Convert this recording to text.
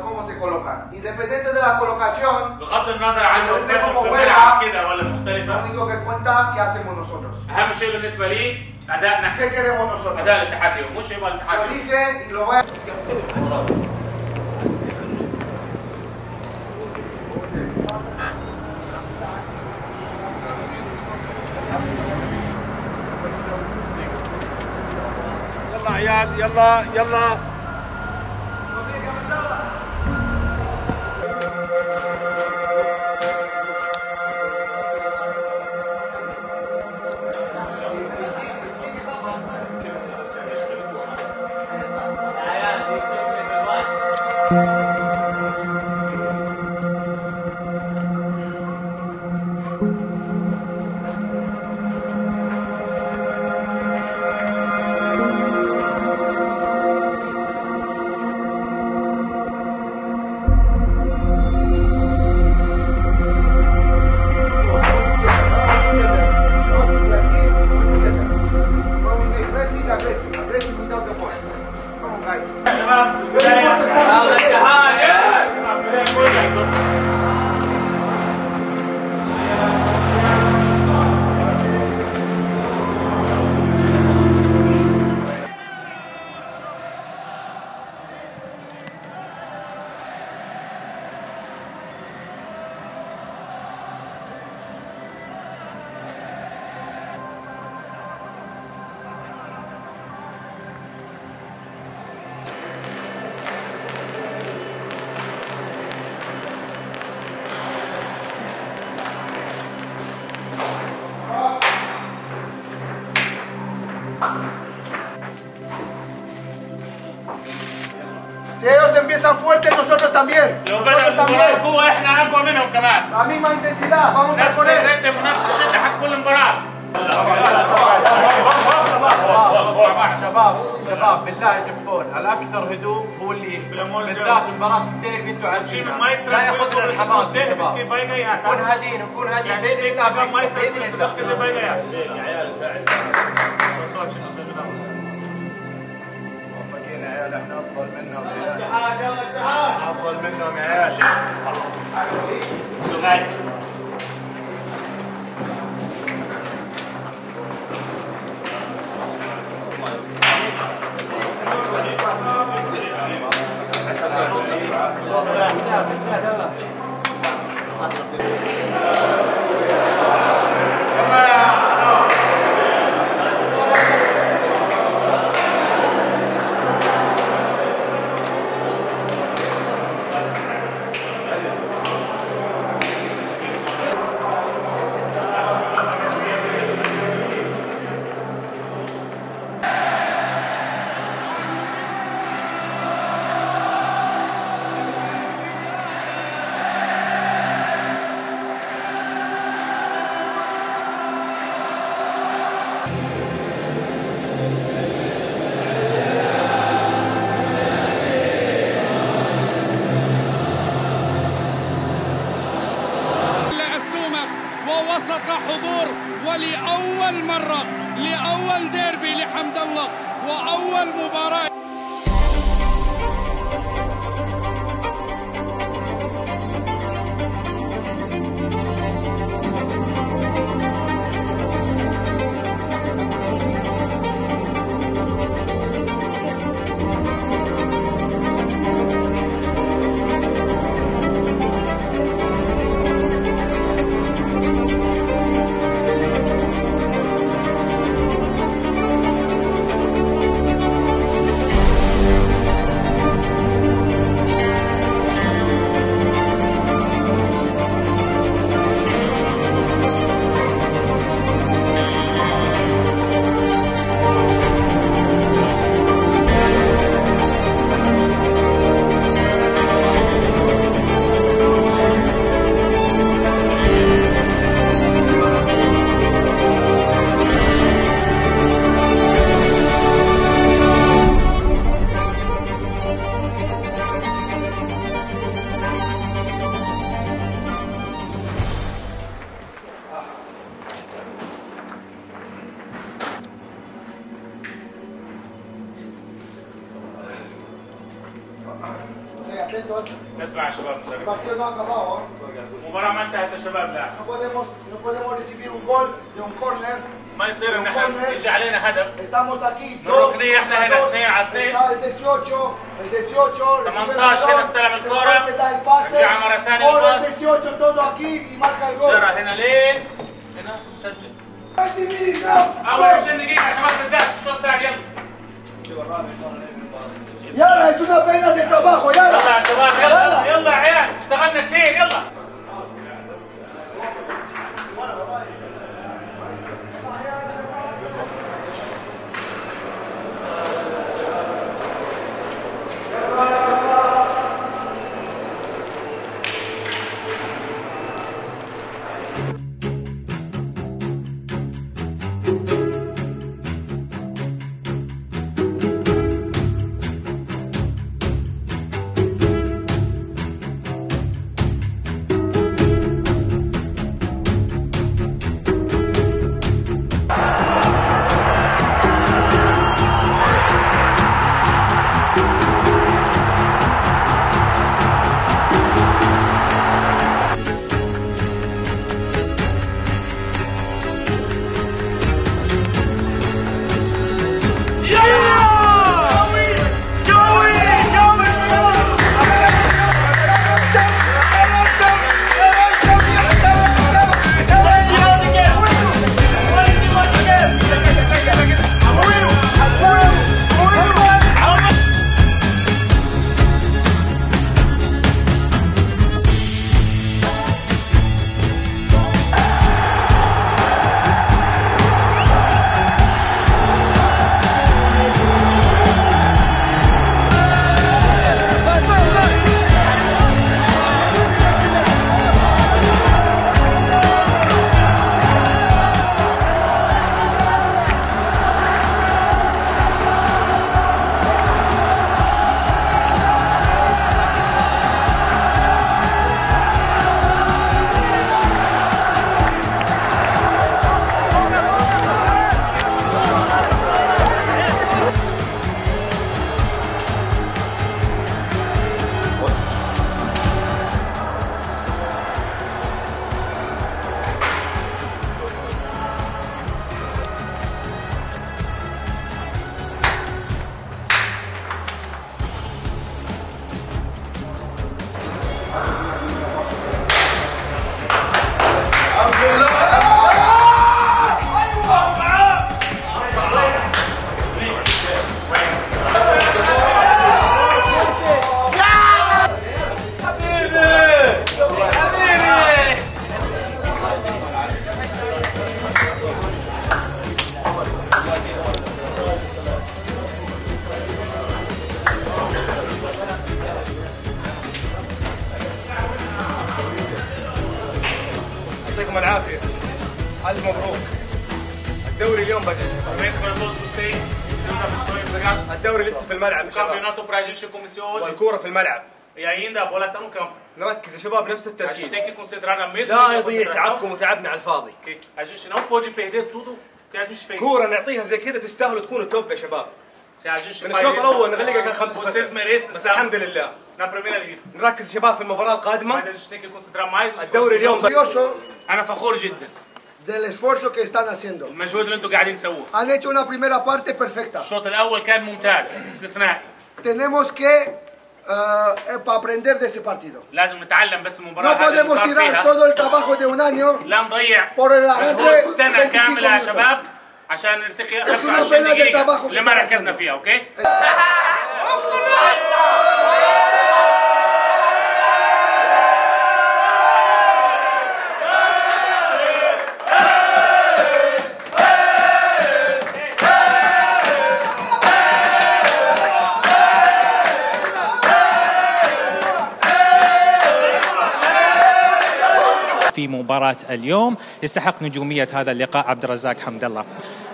cómo se colocan. Independiente de la colocación, como buena, lo único que cuenta qué hacemos nosotros. ¿Qué queremos nosotros? Lo dije y lo voy a... يلا عيال يلا يلا Si ellos empiezan fuerte, nosotros también. La misma intensidad, vamos a poner. شباب بالله تكفون، الاكثر هدوء هو اللي يكسب، بالذات مباراه الديربي انتم عارفين لا ياخذون الحماس يا شباب. نكون هادين نكون هادين باذن الله موفقين يا عيال احنا افضل منهم يا عيال. افضل منهم يا عيال. وسط حضور ولأول مرة لأول ديربي لحمد الله وأول مباراة Mubara mantahat الشباب لا. No podemos recibir un gol de un corner. ما يصير ان احنا يجي علينا هدف. Estamos aquí. ركنيه احنا هنا 2-2. 18 هنا استلم الكرة. رجع مرة ثانية الباص. 18 todo aquí y marca el gol. ترى هنا لين هنا مسجل. اول 20 دقيقة يا شباب بالذات الشوط الثاني يلا. يلا es una pena de trabajo يلا يا شباب يلا يلا عيال اشتغلنا كثير يلا يعطيكم العافية. ألف مبروك. الدوري اليوم بدأ. الدوري لسه في الملعب يا شباب. والكورة في الملعب. نركز يا شباب نفس التركيز. لا يضيع تعبكم وتعبنا على الفاضي. كورة نعطيها زي كذا تستاهل تكون توب يا شباب. من الشوط الأول نغلقها كان 5-0 بس الحمد لله. نركز يا شباب في المباراة القادمة. الدوري اليوم أنا فخور جدا. del esfuerzo que están haciendo. المجهود اللي أنتم قاعدين تسووه. han hecho una primera parte perfecta. الشوط الأول كان ممتاز استثنائي. tenemos que aprender de ese partido. لازم نتعلم بس المباراة. no podemos tirar todo el trabajo de un año. لا نضيع. por el avance سنة كاملة يا شباب عشان نرتقي 25 دقيقة اللي ما ركزنا فيها أوكي. في مباراة اليوم يستحق نجومية هذا اللقاء عبد الرزاق حمدالله.